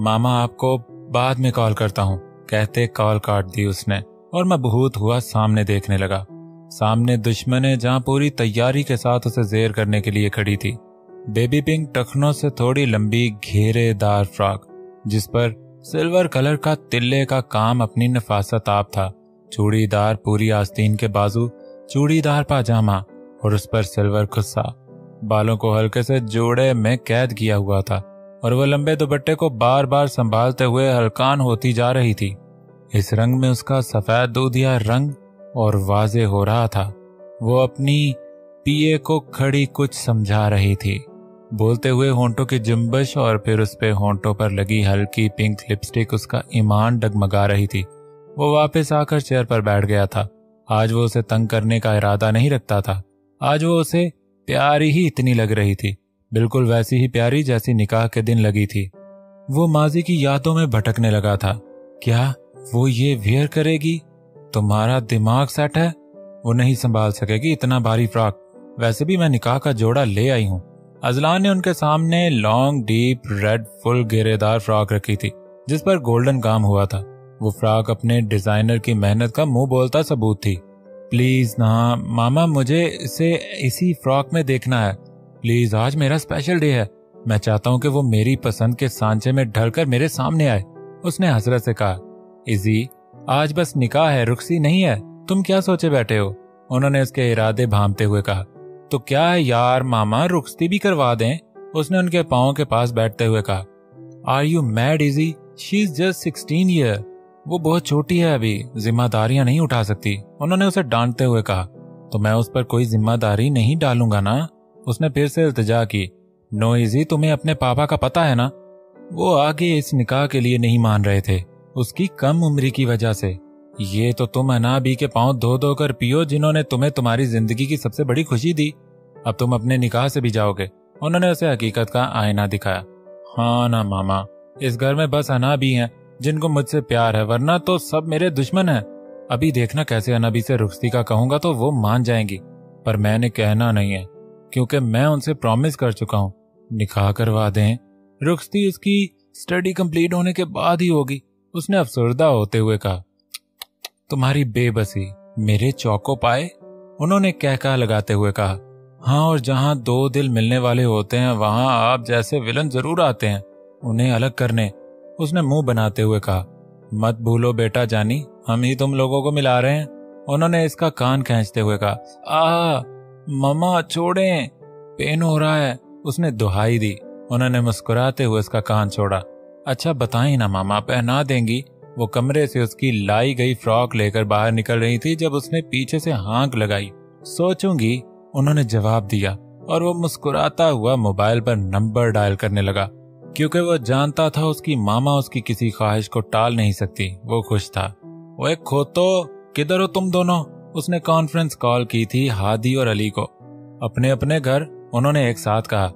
मामा, आपको बाद में कॉल करता हूँ, कहते कॉल काट दी उसने। और मबहूत हुआ सामने देखने लगा। सामने दुश्मन है जहाँ पूरी तैयारी के साथ उसे जेर करने के लिए खड़ी थी। बेबी पिंक टखनों से थोड़ी लंबी घेरेदार फ्रॉक, जिस पर सिल्वर कलर का तिल्ले का काम अपनी नफासत आप था। चूड़ीदार पूरी आस्तीन के बाजू, चूड़ीदार पाजामा और उस पर सिल्वर खुस्सा। बालों को हल्के से जोड़े में कैद किया हुआ था और वह लंबे दुपट्टे को बार बार संभालते हुए हलकान होती जा रही थी। इस रंग में उसका सफेद दूधिया रंग और वाजे हो रहा था। वो अपनी पिए को खड़ी कुछ समझा रही थी। बोलते हुए होंठों की जुम्बश और फिर उस पे होंठों पर लगी हल्की पिंक लिपस्टिक उसका ईमान डगमगा रही थी। वो वापस आकर चेयर पर बैठ गया था। आज वो उसे तंग करने का इरादा नहीं रखता था। आज वो उसे प्यारी ही इतनी लग रही थी, बिल्कुल वैसी ही प्यारी जैसी निकाह के दिन लगी थी। वो माजी की यादों में भटकने लगा था। क्या वो ये वेयर करेगी? तुम्हारा दिमाग सेट है? वो नहीं संभाल सकेगी इतना भारी फ्रॉक। वैसे भी मैं निकाह का जोड़ा ले आई हूँ। अजलान ने उनके सामने लॉन्ग डीप रेड फुल घेरेदार फ्रॉक रखी थी जिस पर गोल्डन काम हुआ था। वो फ्रॉक अपने डिजाइनर की मेहनत का मुंह बोलता सबूत थी। प्लीज ना मामा, मुझे इसे इसी फ्रॉक में देखना है। प्लीज, आज मेरा स्पेशल डे है। मैं चाहता हूँ कि वो मेरी पसंद के सांचे में ढलकर मेरे सामने आए। उसने हसरत से कहा, इजी आज बस निकाह है, रुखसी नहीं है। तुम क्या सोचे बैठे हो? उन्होंने उसके इरादे भांपते हुए कहा। तो क्या है यार मामा, रुखसती भी करवा दें? उसने उनके पाँव के पास बैठते हुए कहा। Are you mad Izzy? She is just 16 year. वो बहुत छोटी है, अभी जिम्मेदारियां नहीं उठा सकती। उन्होंने उसे डांटते हुए कहा। तो मैं उस पर कोई जिम्मेदारी नहीं डालूंगा ना, उसने फिर से इल्तिजा की। नो इजी, तुम्हें अपने पापा का पता है ना। वो आगे इस निकाह के लिए नहीं मान रहे थे उसकी कम उम्री की वजह से। ये तो तुम अनाबी के पांव धो धो कर पियो जिन्होंने तुम्हें तुम्हारी जिंदगी की सबसे बड़ी खुशी दी। अब तुम अपने निकाह से भी जाओगे। उन्होंने उसे हकीकत का आईना दिखाया। हाँ ना मामा, इस घर में बस अनाबी हैं जिनको मुझसे प्यार है, वरना तो सब मेरे दुश्मन हैं। अभी देखना कैसे अनाबी से रुखसती का कहूंगा तो वो मान जाएंगी, पर मैंने कहना नहीं है क्योंकि मैं उनसे प्रॉमिस कर चुका हूँ। निकाह करवा दें, रुखसती उसकी स्टडी कम्प्लीट होने के बाद ही होगी। उसने अफसरदा होते हुए कहा। तुम्हारी बेबसी मेरे चौकों पाए, उन्होंने कहका लगाते हुए कहा। हाँ, और जहाँ दो दिल मिलने वाले होते हैं वहां आप जैसे विलन जरूर आते हैं उन्हें अलग करने, उसने मुंह बनाते हुए कहा। मत भूलो बेटा जानी, हम ही तुम लोगों को मिला रहे हैं, उन्होंने इसका कान खींचते हुए कहा। आ ममा छोड़ें, पेन हो रहा है, उसने दुहाई दी। उन्होंने मुस्कुराते हुए उसका कान छोड़ा। अच्छा बताएं ना मामा, पहना देंगी। वो कमरे से उसकी लाई गई फ्रॉक लेकर बाहर निकल रही थी जब उसने पीछे से हाँक लगाई। सोचूंगी, उन्होंने जवाब दिया और वो मुस्कुराता हुआ मोबाइल पर नंबर डायल करने लगा क्योंकि वो जानता था उसकी मामा उसकी किसी ख्वाहिश को टाल नहीं सकती। वो खुश था। ओए खोतो, किधर हो तुम दोनों? उसने कॉन्फ्रेंस कॉल की थी हादी और अली को। अपने अपने घर, उन्होंने एक साथ कहा।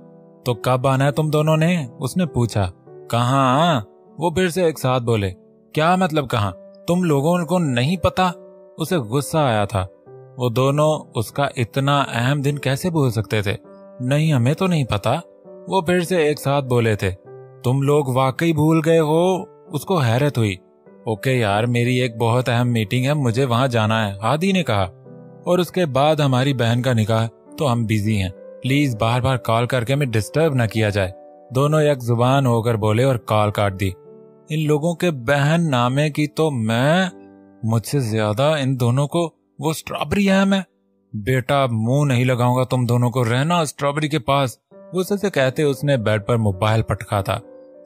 तो कब आना है तुम दोनों ने? उसने पूछा। कहाँ? वो फिर से एक साथ बोले। क्या मतलब कहाँ? तुम लोगों को नहीं पता? उसे गुस्सा आया था। वो दोनों उसका इतना अहम दिन कैसे भूल सकते थे? नहीं, हमें तो नहीं पता, वो फिर से एक साथ बोले थे। तुम लोग वाकई भूल गए हो? उसको हैरत हुई। ओके यार, मेरी एक बहुत अहम मीटिंग है, मुझे वहां जाना है, हादी ने कहा। और उसके बाद हमारी बहन का निकाह, तो हम बिजी हैं। प्लीज बार बार कॉल करके हमें डिस्टर्ब न किया जाए, दोनों एक जुबान होकर बोले और कॉल काट दी। इन लोगों के बहन नामे की तो मैं, मुझसे ज्यादा इन दोनों को वो स्ट्रॉबेरी है। मैं बेटा मुंह नहीं लगाऊंगा तुम दोनों को, रहना स्ट्रॉबेरी के पास, गुस्से से कहते उसने बेड पर मोबाइल पटका था।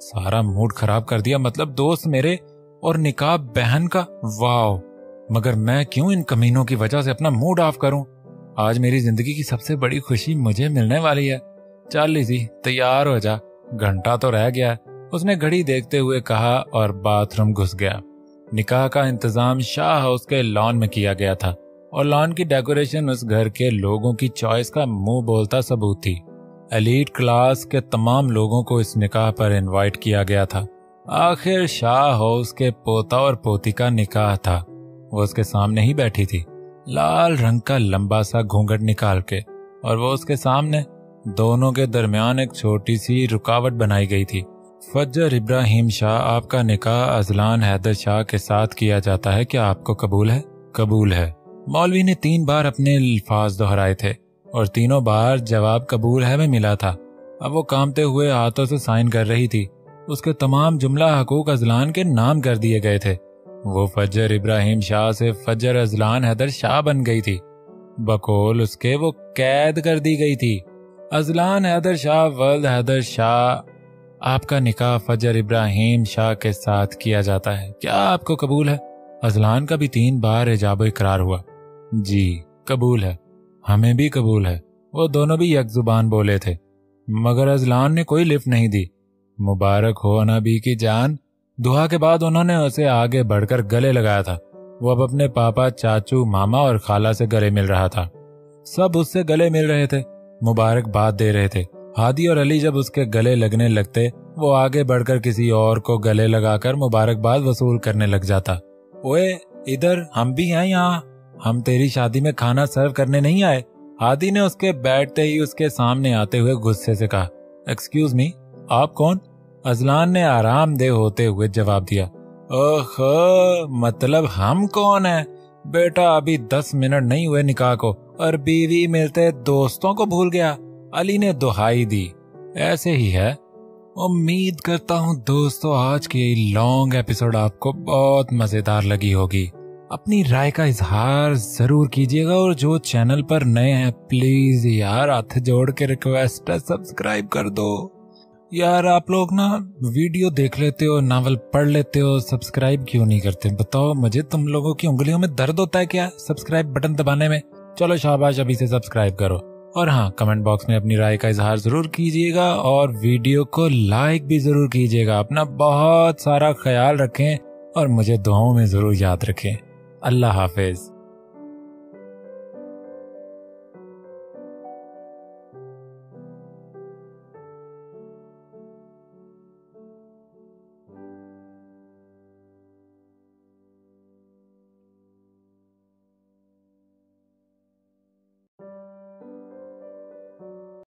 सारा मूड खराब कर दिया। मतलब दोस्त मेरे और निकाह बहन का, वाओ। मगर मैं क्यों इन कमीनों की वजह से अपना मूड ऑफ करूं? आज मेरी जिंदगी की सबसे बड़ी खुशी मुझे मिलने वाली है। चल इजी तैयार हो जा, घंटा तो रह गया है, उसने घड़ी देखते हुए कहा और बाथरूम घुस गया। निकाह का इंतजाम शाह हाउस के लॉन में किया गया था और लॉन की डेकोरेशन उस घर के लोगों की चॉइस का मुंह बोलता सबूत थी। एलीट क्लास के तमाम लोगों को इस निकाह पर इनवाइट किया गया था। आखिर शाह हाउस के पोता और पोती का निकाह था। वो उसके सामने ही बैठी थी, लाल रंग का लंबा सा घूंघट निकाल के, और वो उसके सामने। दोनों के दरमियान एक छोटी सी रुकावट बनाई गई थी। फजर इब्राहिम शाह, आपका निकाह अजलान हैदर शाह के साथ किया जाता है, क्या आपको कबूल है? कबूल है। मौलवी ने 3 बार अपने अल्फाज दोहराए थे और तीनों बार जवाब कबूल है में मिला था। अब वो कांपते हुए हाथों से साइन कर रही थी। उसके तमाम जुमला हकूक अजलान के नाम कर दिए गए थे। वो फजर इब्राहिम शाह से फजर अजलान हैदर शाह बन गई थी। बकौल उसके वो कैद कर दी गई थी। अजलान हैदर शाह वल्द हैदर शाह, आपका निकाह फजर इब्राहिम शाह के साथ किया जाता है, क्या आपको कबूल है? अजलान का भी 3 बार इजाब इकरार हुआ। जी कबूल है, हमें भी कबूल है, वो दोनों भी यकजुबान बोले थे। मगर अजलान ने कोई लिफ्ट नहीं दी। मुबारक हो अनाबी की जान, दुआ के बाद उन्होंने उसे आगे बढ़कर गले लगाया था। वो अब अपने पापा, चाचू, मामा और खाला से गले मिल रहा था। सब उससे गले मिल रहे थे, मुबारकबाद दे रहे थे। हादी और अली जब उसके गले लगने लगते, वो आगे बढ़कर किसी और को गले लगाकर मुबारकबाद वसूल करने लग जाता। ओए इधर, हम भी हैं यहाँ, हम तेरी शादी में खाना सर्व करने नहीं आए। हादी ने उसके बैठते ही उसके सामने आते हुए गुस्से से कहा, एक्सक्यूज मी, आप कौन? अजलान ने आरामदेह होते हुए जवाब दिया, ओह मतलब हम कौन है? बेटा अभी 10 मिनट नहीं हुए निकाह को और बीवी मिलते दोस्तों को भूल गया। अली ने दुहाई दी, ऐसे ही है। उम्मीद करता हूँ दोस्तों आज की लॉन्ग एपिसोड आपको बहुत मजेदार लगी होगी। अपनी राय का इजहार जरूर कीजिएगा और जो चैनल पर नए हैं प्लीज यार हाथ जोड़ के रिक्वेस्ट है, सब्सक्राइब कर दो यार। आप लोग ना वीडियो देख लेते हो, नावल पढ़ लेते हो, सब्सक्राइब क्यों नहीं करते? बताओ मुझे, तुम लोगों की उंगलियों में दर्द होता है क्या सब्सक्राइब बटन दबाने में? चलो शाबाश, अभी से सब्सक्राइब करो। और हाँ, कमेंट बॉक्स में अपनी राय का इजहार जरूर कीजिएगा और वीडियो को लाइक भी जरूर कीजिएगा। अपना बहुत सारा ख्याल रखें और मुझे दुआओं में जरूर याद रखें। अल्लाह हाफिज।